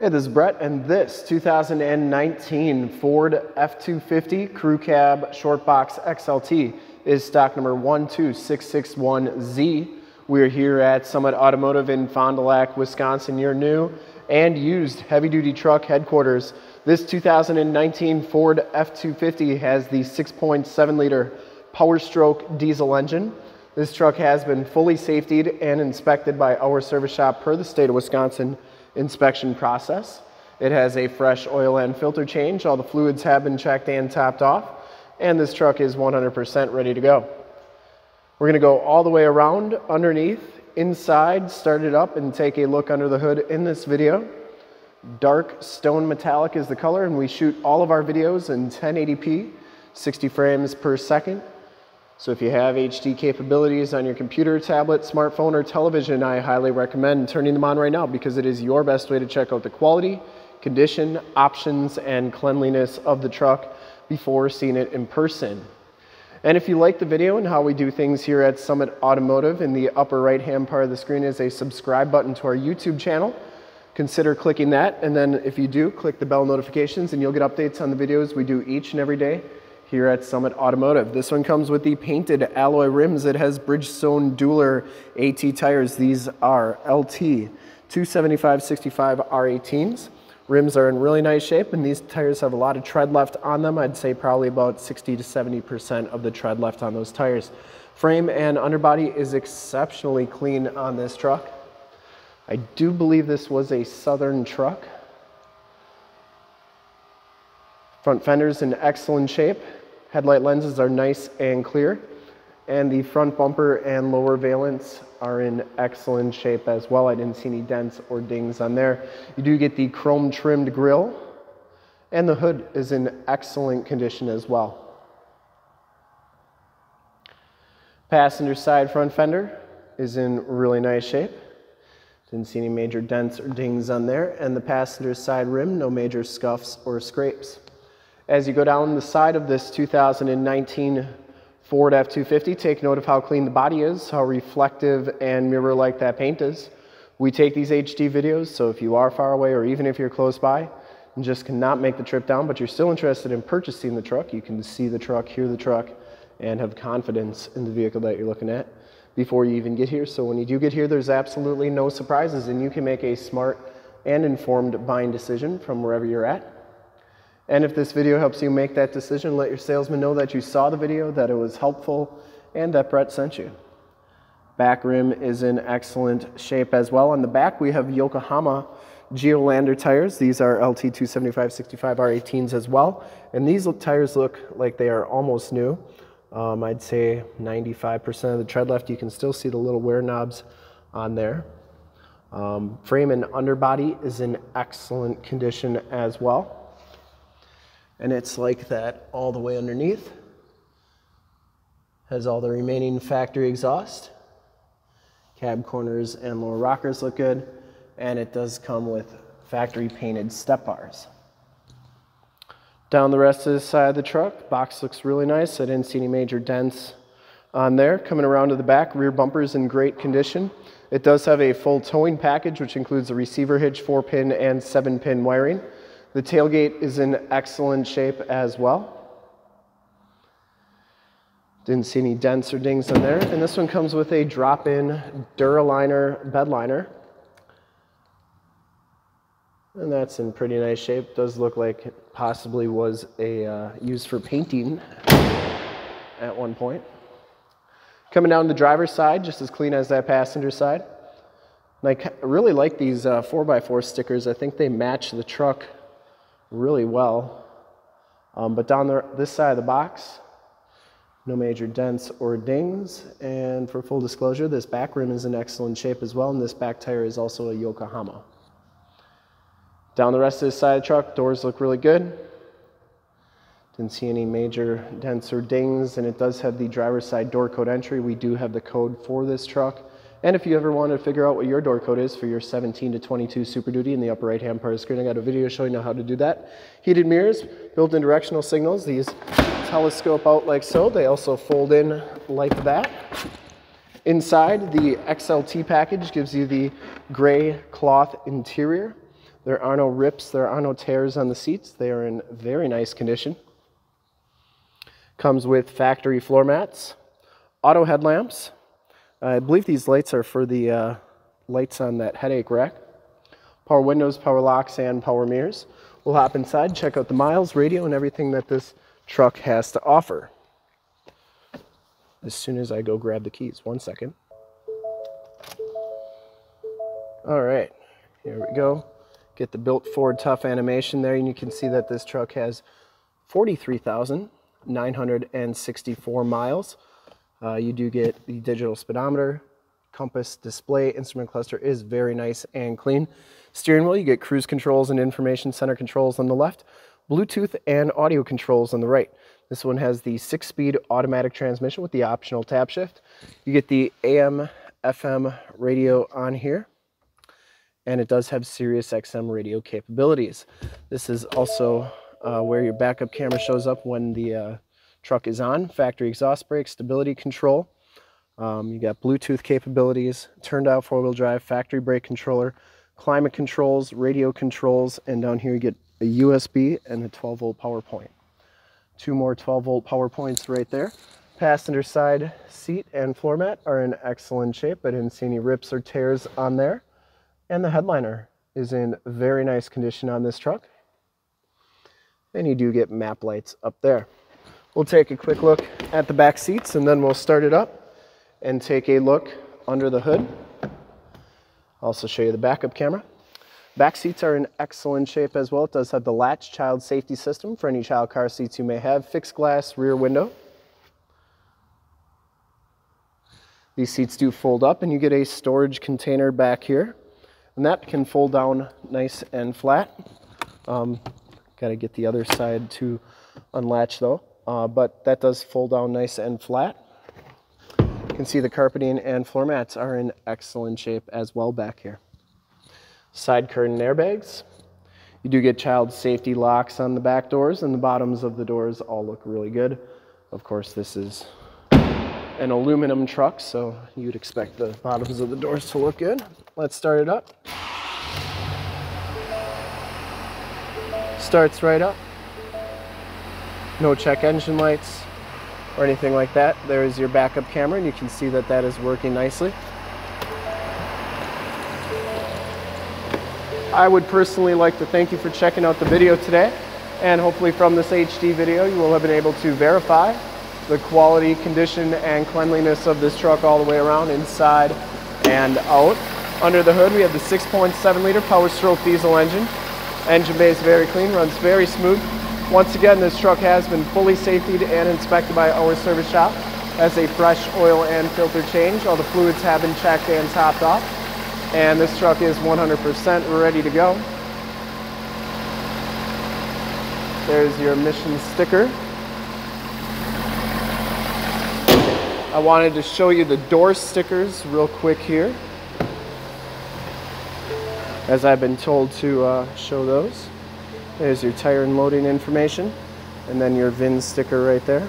Hey, this is Brett, and this 2019 Ford F250 Crew Cab Short Box XLT is stock number 12661Z. We're here at Summit Automotive in Fond du Lac, Wisconsin, your new and used heavy-duty truck headquarters. This 2019 Ford F250 has the 6.7-liter Powerstroke diesel engine. This truck has been fully safetied and inspected by our service shop per the state of Wisconsin inspection process. It has a fresh oil and filter change. All the fluids have been checked and topped off, and this truck is 100% ready to go. We're gonna go all the way around, underneath, inside, start it up, and take a look under the hood in this video. Dark stone metallic is the color, and we shoot all of our videos in 1080p, 60 frames per second. So if you have HD capabilities on your computer, tablet, smartphone, or television, I highly recommend turning them on right now, because it is your best way to check out the quality, condition, options, and cleanliness of the truck before seeing it in person. And if you like the video and how we do things here at Summit Automotive, in the upper right-hand part of the screen is a subscribe button to our YouTube channel. Consider clicking that, and then if you do, click the bell notifications, and you'll get updates on the videos we do each and every day here at Summit Automotive. This one comes with the painted alloy rims. It has Bridgestone Dueler AT tires. These are LT 275/65 R18s. Rims are in really nice shape, and these tires have a lot of tread left on them. I'd say probably about 60 to 70% of the tread left on those tires. Frame and underbody is exceptionally clean on this truck. I do believe this was a Southern truck. Front fender's in excellent shape. Headlight lenses are nice and clear. And the front bumper and lower valence are in excellent shape as well. I didn't see any dents or dings on there. You do get the chrome trimmed grille, and the hood is in excellent condition as well. Passenger side front fender is in really nice shape. Didn't see any major dents or dings on there. And the passenger side rim, no major scuffs or scrapes. As you go down the side of this 2019 Ford F250, take note of how clean the body is, how reflective and mirror-like that paint is. We take these HD videos, so if you are far away or even if you're close by and just cannot make the trip down, but you're still interested in purchasing the truck, you can see the truck, hear the truck, and have confidence in the vehicle that you're looking at before you even get here. So when you do get here, there's absolutely no surprises, and you can make a smart and informed buying decision from wherever you're at. And if this video helps you make that decision, let your salesman know that you saw the video, that it was helpful, and that Brett sent you. Back rim is in excellent shape as well. On the back, we have Yokohama Geo Lander tires. These are LT 275/65 R18s as well. And these tires look like they are almost new. I'd say 95% of the tread left. You can still see the little wear knobs on there. Frame and underbody is in excellent condition as well. And it's like that all the way underneath. Has all the remaining factory exhaust. Cab corners and lower rockers look good. And it does come with factory painted step bars. Down the rest of the side of the truck, box looks really nice. I didn't see any major dents on there. Coming around to the back, rear bumper's in great condition. It does have a full towing package, which includes a receiver hitch, 4-pin and 7-pin wiring. The tailgate is in excellent shape as well. Didn't see any dents or dings in there. And this one comes with a drop-in Duraliner bed liner. And that's in pretty nice shape. Does look like it possibly was a used for painting at one point. Coming down the driver's side, just as clean as that passenger side. And I really like these 4x4 stickers. I think they match the truck really well, but down this side of the box, no major dents or dings. And for full disclosure, this back rim is in excellent shape as well, and this back tire is also a Yokohama. Down the rest of the side of the truck, doors look really good. Didn't see any major dents or dings, and it does have the driver's side door code entry. We do have the code for this truck. And if you ever want to figure out what your door code is for your 17 to 22 Super Duty, in the upper right-hand part of the screen, I got a video showing you how to do that. Heated mirrors, built-in directional signals. These telescope out like so. They also fold in like that. Inside, the XLT package gives you the gray cloth interior. There are no rips, there are no tears on the seats. They are in very nice condition. Comes with factory floor mats, auto headlamps. I believe these lights are for the lights on that headache rack. Power windows, power locks, and power mirrors. We'll hop inside, check out the miles, radio, and everything that this truck has to offer. As soon as I go grab the keys, one second. All right, here we go. Get the built Ford Tough animation there, and you can see that this truck has 43,964 miles. You do get the digital speedometer, compass, display, instrument cluster is very nice and clean. Steering wheel, you get cruise controls and information center controls on the left, Bluetooth and audio controls on the right. This one has the 6-speed automatic transmission with the optional tap shift. You get the AM, FM radio on here, and it does have Sirius XM radio capabilities. This is also where your backup camera shows up when the truck is on. Factory exhaust brake, stability control. You got Bluetooth capabilities, turned out four-wheel drive, factory brake controller, climate controls, radio controls, and down here you get a USB and a 12-volt power point. Two more 12-volt power points right there. Passenger side seat and floor mat are in excellent shape. I didn't see any rips or tears on there. And the headliner is in very nice condition on this truck. And you do get map lights up there. We'll take a quick look at the back seats and then we'll start it up and take a look under the hood. Also show you the backup camera. Back seats are in excellent shape as well. It does have the latch child safety system for any child car seats you may have. Fixed glass rear window. These seats do fold up and you get a storage container back here. And that can fold down nice and flat. Got to get the other side to unlatch though. But that does fold down nice and flat. You can see the carpeting and floor mats are in excellent shape as well back here. Side curtain airbags. You do get child safety locks on the back doors, and the bottoms of the doors all look really good. Of course, this is an aluminum truck, so you'd expect the bottoms of the doors to look good. Let's start it up. Starts right up. No check engine lights or anything like that. There is your backup camera, and you can see that that is working nicely. I would personally like to thank you for checking out the video today, and hopefully from this HD video you will have been able to verify the quality, condition, and cleanliness of this truck all the way around, inside and out. Under the hood we have the 6.7 liter Powerstroke diesel engine. Engine bay is very clean, runs very smooth. Once again, this truck has been fully safetied and inspected by our service shop. As a fresh oil and filter change, all the fluids have been checked and topped off, and this truck is 100% ready to go. There's your emissions sticker. I wanted to show you the door stickers real quick here, as I've been told to show those. There's your tire and loading information, and then your VIN sticker right there.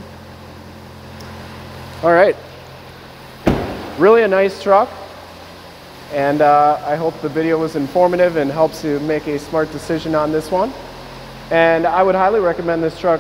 All right, really a nice truck, and I hope the video was informative and helps you make a smart decision on this one. And I would highly recommend this truck,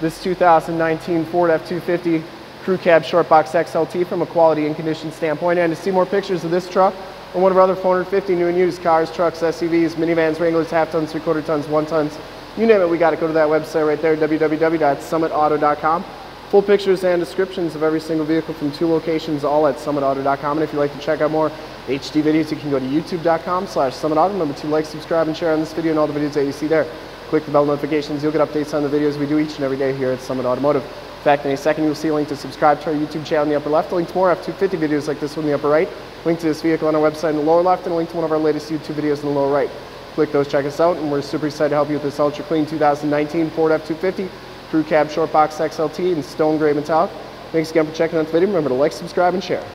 this 2019 Ford F250 Crew Cab Short Box XLT, from a quality and condition standpoint. And to see more pictures of this truck and one of our other 450 new and used cars, trucks, SUVs, minivans, Wranglers, half tons, three-quarter tons, one tons, you name it, we got to go to that website right there, www.summitauto.com. Full pictures and descriptions of every single vehicle from 2 locations, all at summitauto.com. And if you'd like to check out more HD videos, you can go to youtube.com/summitauto. Remember to like, subscribe, and share on this video and all the videos that you see there. Click the bell notifications. You'll get updates on the videos we do each and every day here at Summit Automotive. In fact, in a second, you'll see a link to subscribe to our YouTube channel in the upper left, a link to more F250 videos like this one in the upper right, a link to this vehicle on our website in the lower left, and a link to one of our latest YouTube videos in the lower right. Click those, check us out, and we're super excited to help you with this ultra clean 2019 Ford F250 Crew Cab Short Box XLT in stone gray metallic. Thanks again for checking out the video. Remember to like, subscribe, and share.